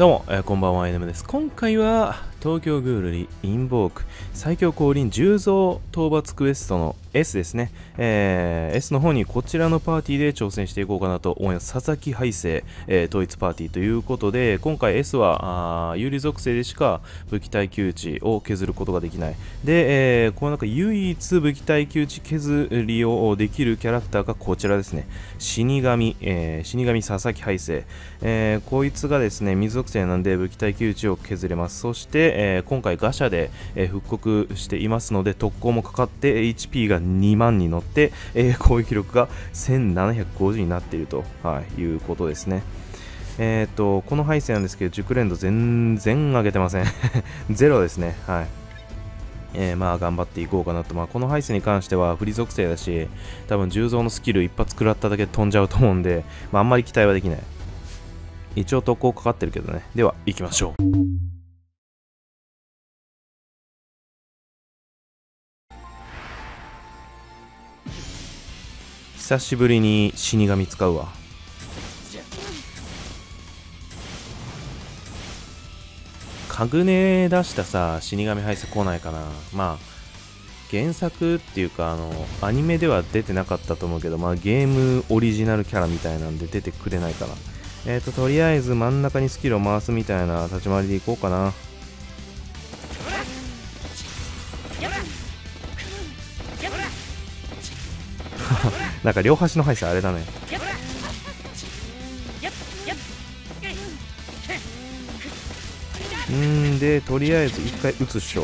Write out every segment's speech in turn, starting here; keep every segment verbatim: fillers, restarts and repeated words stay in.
どうも、えー、こんばんは、えねむです。今回は、東京グールリインボーク、最強降臨重蔵討伐クエストの エス ですね、えー。エス の方にこちらのパーティーで挑戦していこうかなと思います。佐々木敗生、えー、統一パーティーということで、今回 エス は、あ有利属性でしか武器耐久値を削ることができない。で、えー、この中唯一武器耐久値削りをできるキャラクターがこちらですね。死神、えー、死神佐々木敗生、えー。こいつがですね、水属性なんで武器耐久値を削れます。そして、えー、今回ガシャで、えー、復刻していますので特攻もかかって エイチピー がにまんに乗って、えー、攻撃力がせんななひゃくごじゅうになっていると、はい、いうことですね。えっとこの配線なんですけど熟練度全然上げてませんゼロですね。はい、えー、まあ頑張っていこうかなと。まあこのハイセに関しては不利属性だし多分重蔵のスキル一発食らっただけで飛んじゃうと思うんで、まあ、あんまり期待はできない。一応特攻かかってるけどね。では行きましょう。久しぶりに死神使うわ。カグネ出したさ死神配信来ないかな。まあ原作っていうかあのアニメでは出てなかったと思うけど、まあ、ゲームオリジナルキャラみたいなんで出てくれないかな。えっととりあえず真ん中にスキルを回すみたいな立ち回りでいこうかな。なんか両端の配線あれだね。うんでとりあえず一回打つっしょ。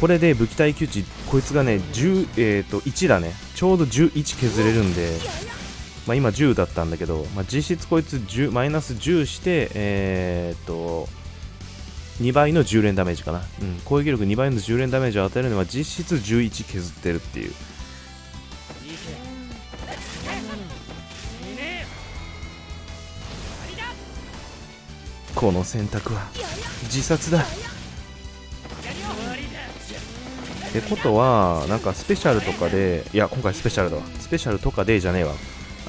これで武器耐久値こいつがねじゅう、えー、といちだね。ちょうどじゅういち削れるんで、まあ、今じゅうだったんだけど、まあ、実質こいつじゅうマイナスじゅうしてえっ、ー、とにばいのじゅう連ダメージかな、うん、攻撃力にばいのじゅう連ダメージを与えるのは実質じゅういち削ってるっていう。この選択は自殺だ。ってことはなんかスペシャルとかでいや今回スペシャルだわ。スペシャルとかでじゃねえわ。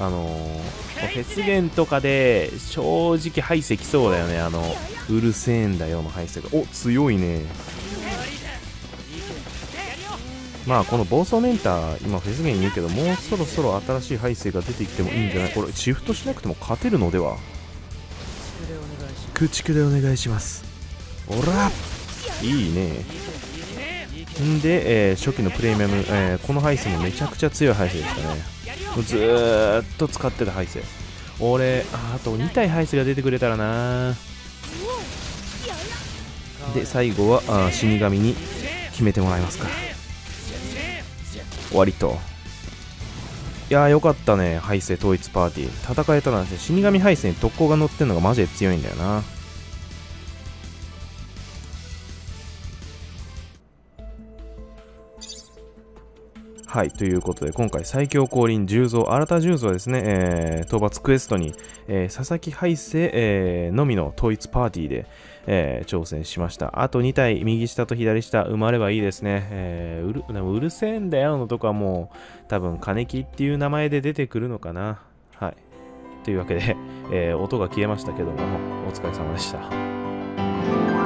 あのー、フェス源とかで正直敗戦きそうだよね。あのうるせえんだよの敗戦がお強いね。まあこの暴走メンター今フェス源言うけどもうそろそろ新しい敗戦が出てきてもいいんじゃない。これシフトしなくても勝てるのでは。駆逐でお願いします。おらいいね。んで、えー、初期のプレミアム、えー、このハイセもめちゃくちゃ強いハイセでしたね。ずーっと使ってたハイセ。俺 あ, あとに体ハイセが出てくれたらな。で最後はあ死神に決めてもらえますか。終わりと。いやーよかったね、敗戦統一パーティー。戦えたなんて、死神敗戦に特攻が乗ってるのがマジで強いんだよな。はい、ということで、今回最強降臨重蔵、新た重蔵ですね、えー、討伐クエストに、えー、佐々木敗戦、えー、のみの統一パーティーで、えー、挑戦しました。あとに体、右下と左下、埋まればいいですね。えー、うる、でもうるせえんだよのとかもう、多分、金木っていう名前で出てくるのかな。はい。というわけで、えー、音が消えましたけども、お疲れ様でした。